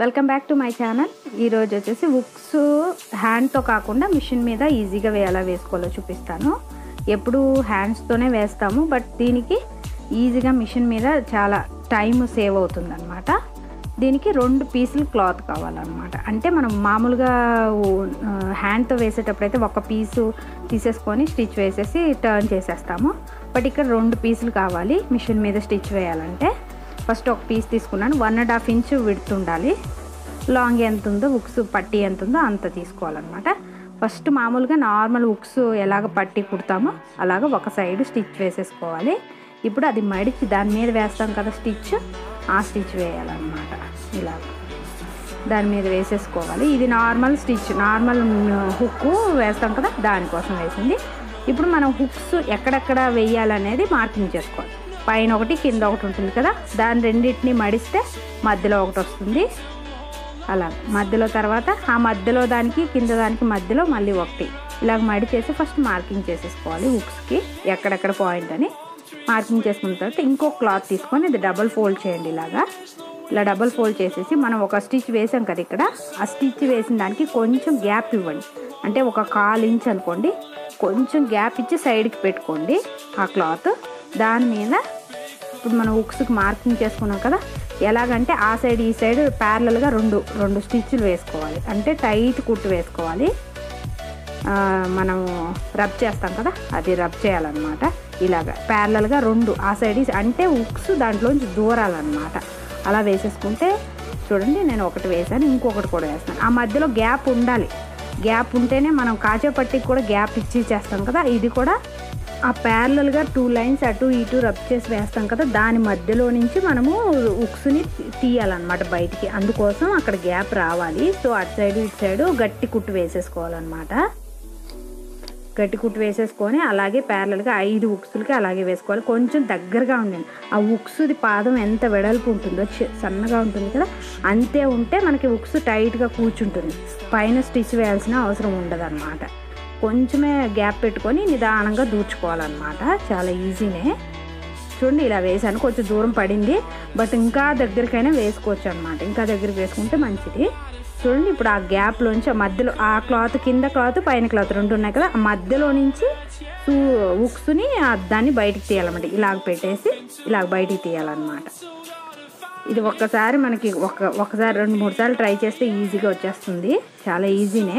Welcome back to my channel. ఈరోజు వచ్చేసి books హ్యాండ్తో కాకుండా మిషన్ మీద ఈజీగా ఎలా వేసుకోవాలో చూపిస్తాను. ఎప్పుడు హ్యాండ్స్తోనే వేస్తాము, బట్ దీనికి ఈజీగా మిషన్ మీద చాలా టైం సేవ్ అవుతుందన్నమాట. దీనికి 2 పీసులు క్లాత్ కావాలన్నమాట. అంటే మనం మామూలుగా హ్యాండ్తో వేసేటప్పుడైతే ఒక పీసు తీసేసుకొని స్టిచ్ వేసేసి టర్న్ చేసేస్తాము, బట్ ఇక్కడ 2 పీసులు కావాలి మిషన్ మీద స్టిచ్ వేయాలంటే. ఫస్ట్ ఒక పీస్ తీసుకున్నాను. 1.5 ఇంచ్ విడ్త్ ఉండాలి. లాంగ్ ఎంత ఉందో, హుక్స్ పట్టి ఎంత ఉందో అంత తీసుకోవాలన్నమాట. ఫస్ట్ మామూలుగా నార్మల్ హుక్స్ ఎలాగ పట్టి కుడతామో అలాగ ఒక సైడ్ స్టిచ్ వేసేసుకోవాలి. ఇప్పుడు అది మడిచి దాని మీద వేస్తాం కదా స్టిచ్, ఆ స్టిచ్ వేయాలన్నమాట. ఇలా దాని మీద వేసేసుకోవాలి. ఇది నార్మల్ స్టిచ్, నార్మల్ హుక్ వేస్తాం కదా దానికోసం వేసింది. ఇప్పుడు మనం హుక్స్ ఎక్కడెక్కడ వేయాలనేది మార్కింగ్ చేసుకోవాలి. పైన ఒకటి, కింద ఒకటి ఉంటుంది కదా, దాని రెండింటిని మడిస్తే మధ్యలో ఒకటి వస్తుంది. అలా మధ్యలో, తర్వాత ఆ మధ్యలో దానికి, కింద దానికి మధ్యలో మళ్ళీ ఒకటి. ఇలాగ మడిచేసి ఫస్ట్ మార్కింగ్ చేసేసుకోవాలి హుక్స్కి ఎక్కడెక్కడ పాయింట్ అని. మార్కింగ్ చేసుకున్న తర్వాత ఇంకో క్లాత్ తీసుకొని ఇది డబల్ ఫోల్డ్ చేయండి. ఇలా డబల్ ఫోల్డ్ చేసేసి మనం ఒక స్టిచ్ వేసాం కదా ఇక్కడ, ఆ స్టిచ్ వేసిన దానికి కొంచెం గ్యాప్ ఇవ్వండి. అంటే ఒక 1/4 ఇంచ్ అనుకోండి, కొంచెం గ్యాప్ ఇచ్చి సైడ్కి పెట్టుకోండి ఆ క్లాత్. దాని మీద ఇప్పుడు మనం హుక్స్కి మార్కింగ్ చేసుకున్నాం కదా, ఎలాగంటే ఆ సైడ్ ఈ సైడ్ ప్యారలల్గా రెండు స్టిచ్లు వేసుకోవాలి. అంటే టైట్ కుట్టు వేసుకోవాలి. మనం రబ్ చేస్తాం కదా, అది రబ్ చేయాలన్నమాట. ఇలాగ ప్యారలల్గా రెండు, ఆ సైడ్, అంటే హుక్స్ దాంట్లోంచి దూరాలన్నమాట. అలా వేసేసుకుంటే చూడండి, నేను ఒకటి వేసాను, ఇంకొకటి కూడా వేస్తాను. ఆ మధ్యలో గ్యాప్ ఉండాలి. గ్యాప్ ఉంటేనే మనం కాచేపట్టికి కూడా గ్యాప్ ఇచ్చి చేస్తాం కదా, ఇది కూడా ఆ ప్యారలల్గా 2 లైన్స్ అటు ఇటు రబ్ చేసి వేస్తాం కదా, దాని మధ్యలో నుంచి మనము హుక్స్ని తీయాలన్నమాట బయటికి. అందుకోసం అక్కడ గ్యాప్ రావాలి. సో అటు సైడ్ ఇటు సైడు గట్టి కుట్టు వేసేసుకోవాలన్నమాట. గట్టి కుట్టు వేసేసుకొని అలాగే ప్యారలల్గా 5 హుక్స్లకి అలాగే వేసుకోవాలి. కొంచెం దగ్గరగా ఉండండి. ఆ హుక్స్ది పాదం ఎంత వెడల్పు ఉంటుందో, సన్నగా ఉంటుంది కదా, అంతే ఉంటే మనకి హుక్స్ టైట్గా కూర్చుంటుంది, పైన స్టిచ్ వేయాల్సిన అవసరం ఉండదన్నమాట. కొంచెమే గ్యాప్ పెట్టుకొని నిదానంగా దూర్చుకోవాలన్నమాట. చాలా ఈజీనే. చూడండి ఇలా వేసాను, కొంచెం దూరం పడింది, బట్ ఇంకా దగ్గరికైనా వేసుకోవచ్చు అనమాట. ఇంకా దగ్గరికి వేసుకుంటే మంచిది. చూడండి ఇప్పుడు ఆ గ్యాప్లోంచి, మధ్యలో ఆ క్లాత్, కింద క్లాత్ పైన క్లాత్ రెండు ఉన్నాయి కదా, ఆ మధ్యలో నుంచి హుక్స్ని దాన్ని బయటికి తీయాలన్నమాట. ఇలాగ పెట్టేసి ఇలాగ బయటికి తీయాలన్నమాట. ఇది ఒక్కసారి మనకి ఒకసారి 2-3 సార్లు ట్రై చేస్తే ఈజీగా వచ్చేస్తుంది. చాలా ఈజీనే.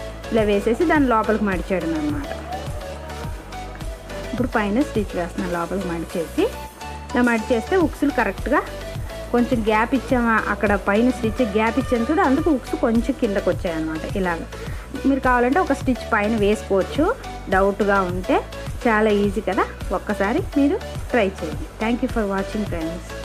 ఇలా వేసేసి దాన్ని లోపలికి మడిచేయడం అన్నమాట. ఇప్పుడు పైన స్టిచ్ వేస్తున్నాను, లోపలికి మడిచేసి. ఇలా మడిచేస్తే హుక్స్లు కరెక్ట్గా, కొంచెం గ్యాప్ ఇచ్చామా అక్కడ పైన స్టిచ్ గ్యాప్ ఇచ్చాను చూడ, అందుకు హుక్స్ కొంచెం కిందకు వచ్చాయన్నమాట. ఇలాగ మీరు కావాలంటే ఒక స్టిచ్ పైన వేసుకోవచ్చు డౌట్గా ఉంటే. చాలా ఈజీ కదా, ఒక్కసారి మీరు ట్రై చేయండి. Thank you for watching friends.